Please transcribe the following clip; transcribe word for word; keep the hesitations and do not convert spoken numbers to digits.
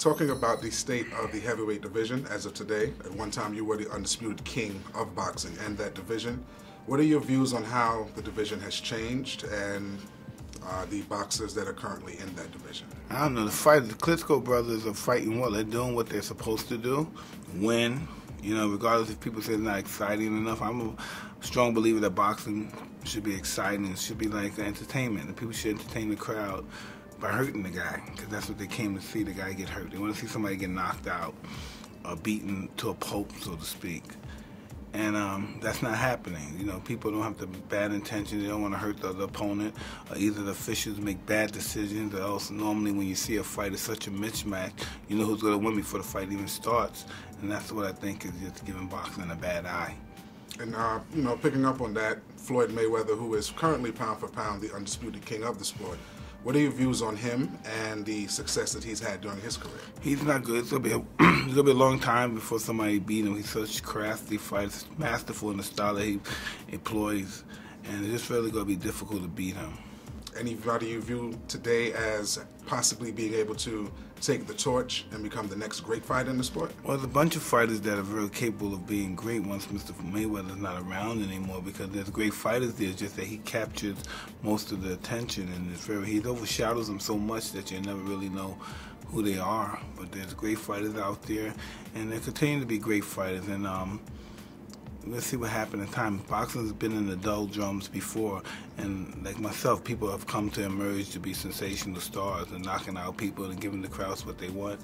Talking about the state of the heavyweight division as of today, at one time you were the undisputed king of boxing and that division. What are your views on how the division has changed and uh, the boxers that are currently in that division? I don't know. The, fight, the Klitschko brothers are fighting well. They're doing what they're supposed to do, win. You know, regardless if people say it's not exciting enough, I'm a strong believer that boxing should be exciting. It should be like entertainment. The people should entertain the crowd by hurting the guy, because that's what they came to see, the guy get hurt. They want to see somebody get knocked out or beaten to a pulp, so to speak. And um, that's not happening. You know, people don't have the bad intention. They don't want to hurt the other opponent. Or either the officials make bad decisions, or else normally when you see a fight, it's such a mismatch. You know who's going to win before the fight even starts. And that's what I think is just giving boxing a bad eye. And, uh, you know, picking up on that, Floyd Mayweather, who is currently pound for pound the undisputed king of the sport, what are your views on him and the success that he's had during his career? He's not good. It's going to be a, it'll be a long time before somebody beat him. He's such crafty, fights, masterful in the style that he employs. And it's just really going to be difficult to beat him. Anybody you view today as possibly being able to take the torch and become the next great fighter in the sport? Well, there's a bunch of fighters that are very capable of being great once Mister Mayweather's not around anymore, because there's great fighters there, just that he captures most of the attention, and it's very, he overshadows them so much that you never really know who they are. But there's great fighters out there, and there continue to be great fighters. And um, let's see what happened in time. Boxing has been in the doldrums before, and like myself, people have come to emerge to be sensational stars and knocking out people and giving the crowds what they want.